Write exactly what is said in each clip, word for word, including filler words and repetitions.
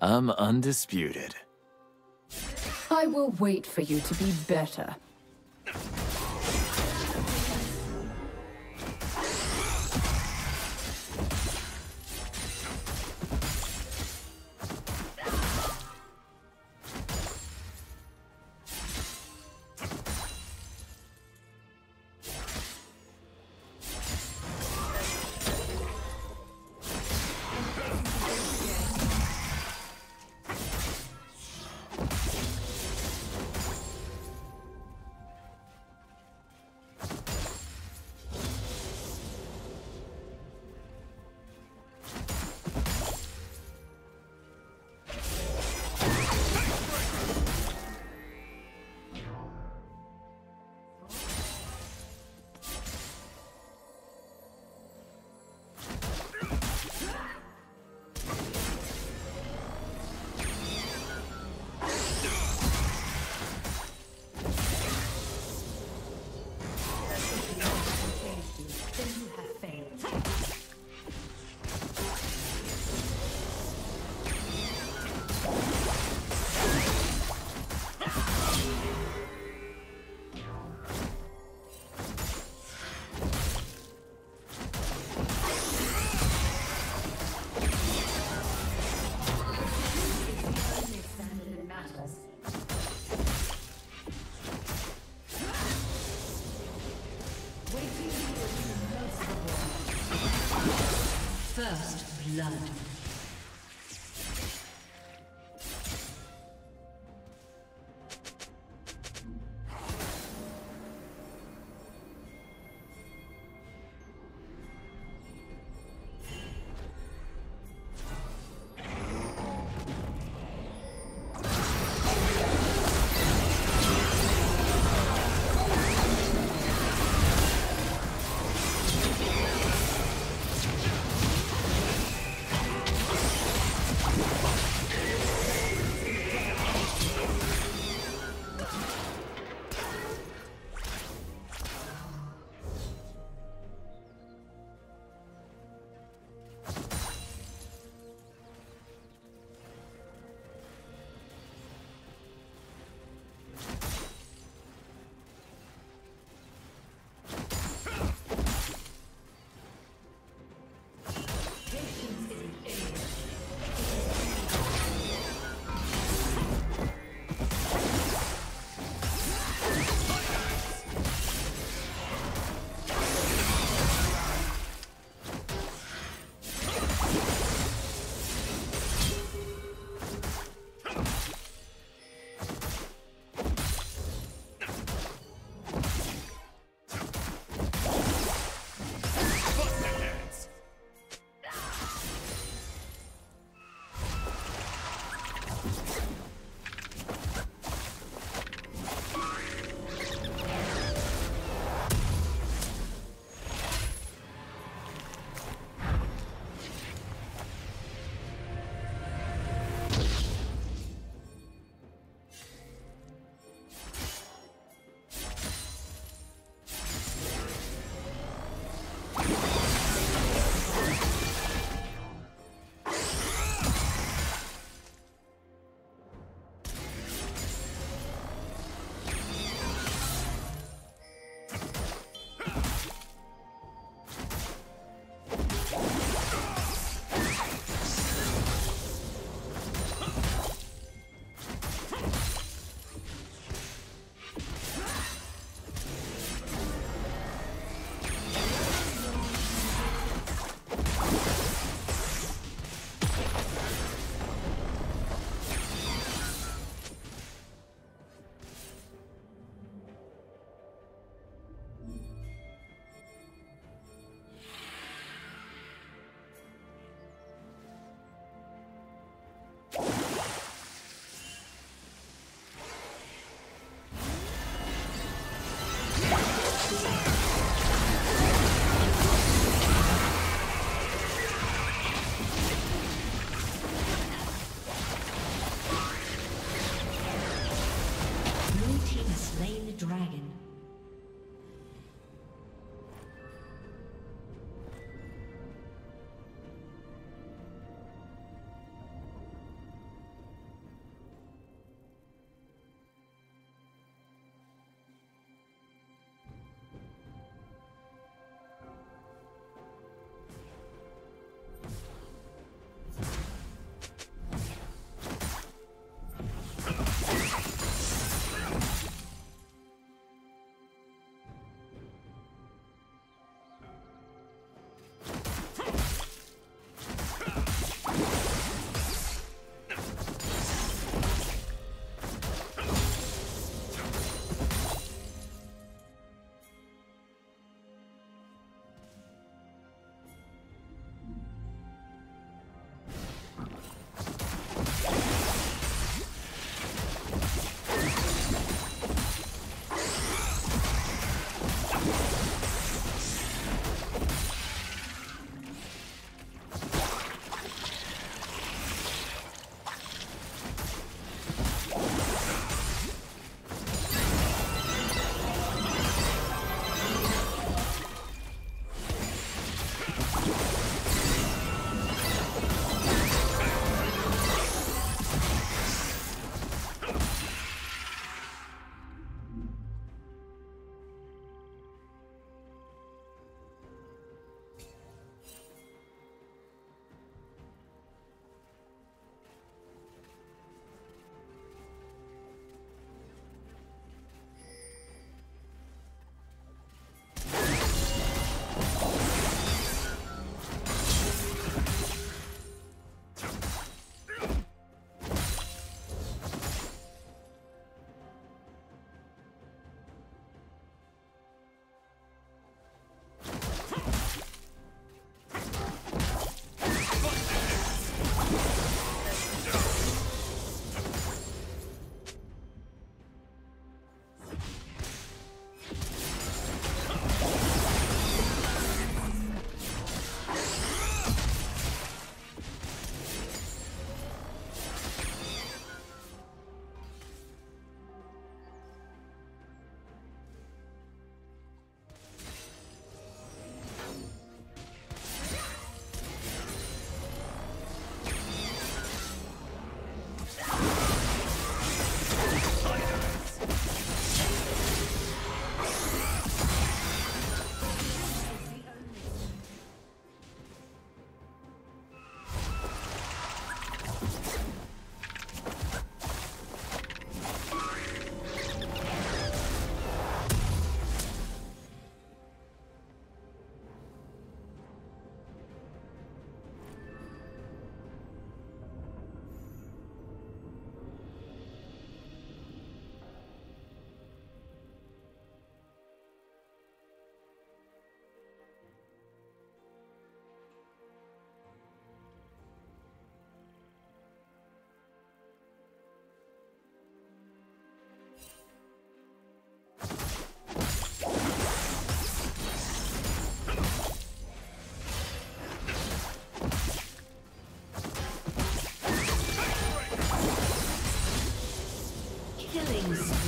I'm undisputed. I will wait for you to be better. First blood.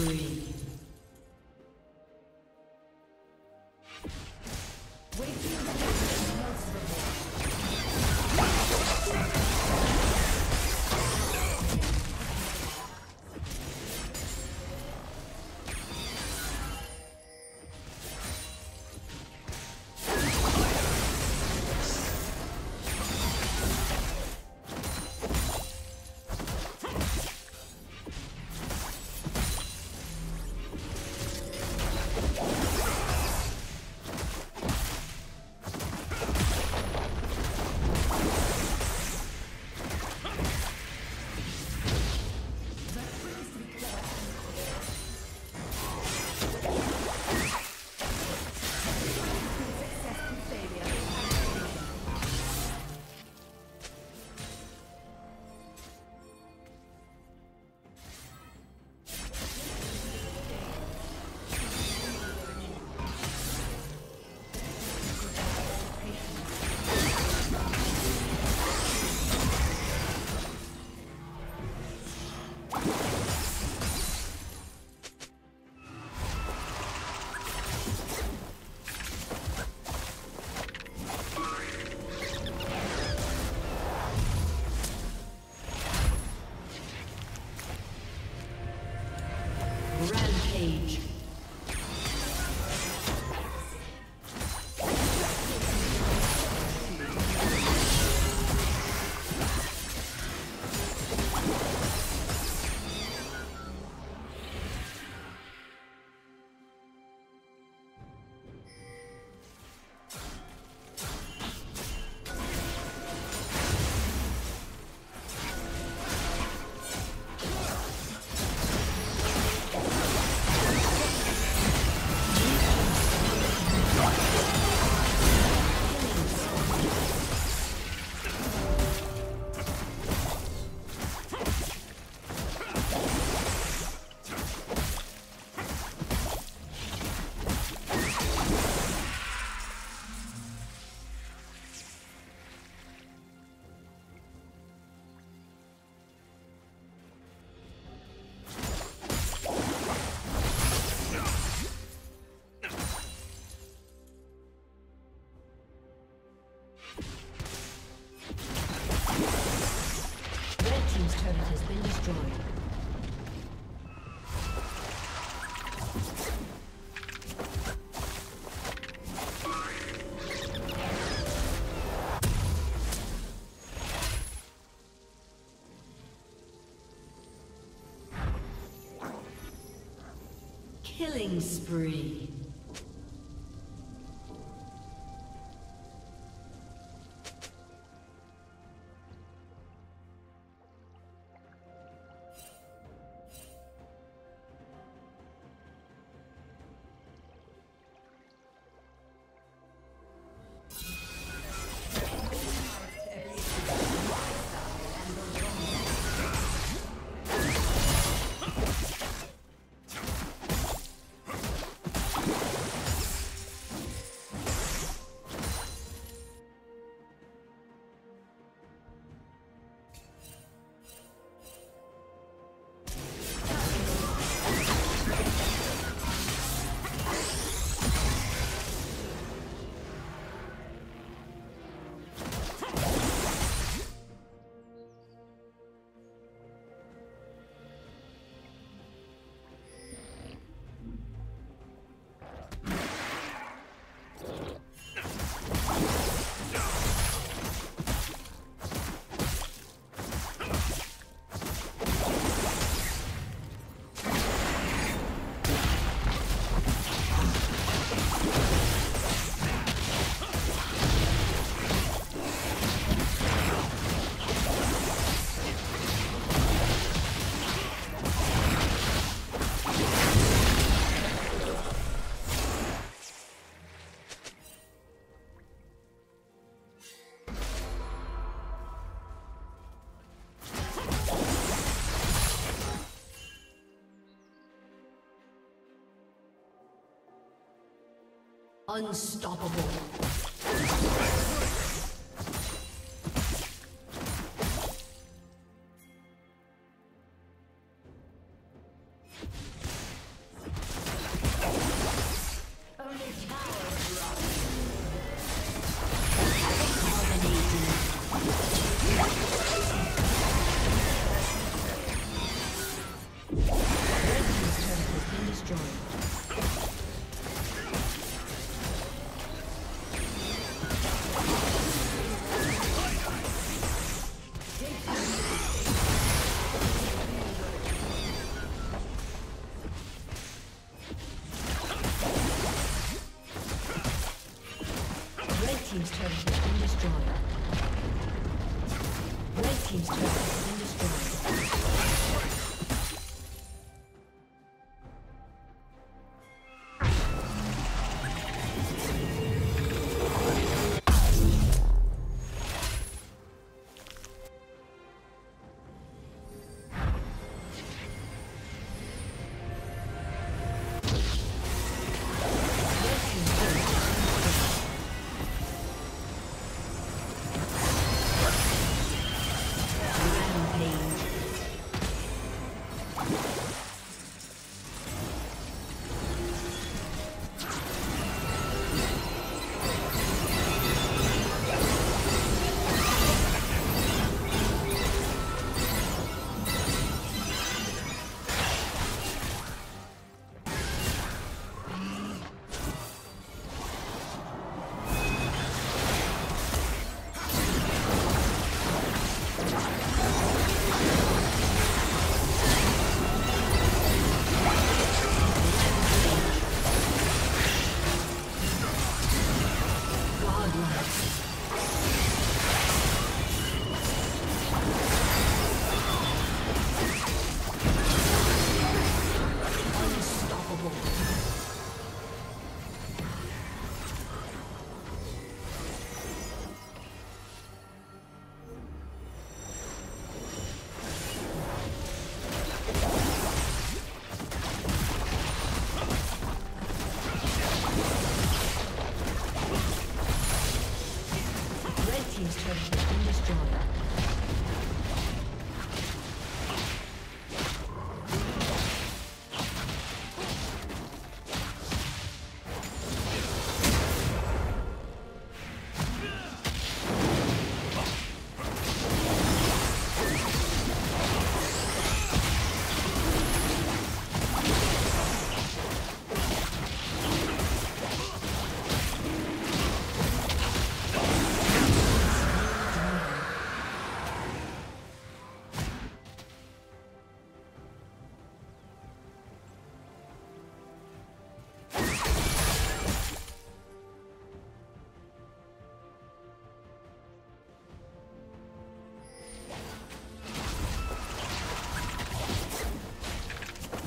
spree. Killing spree. Unstoppable.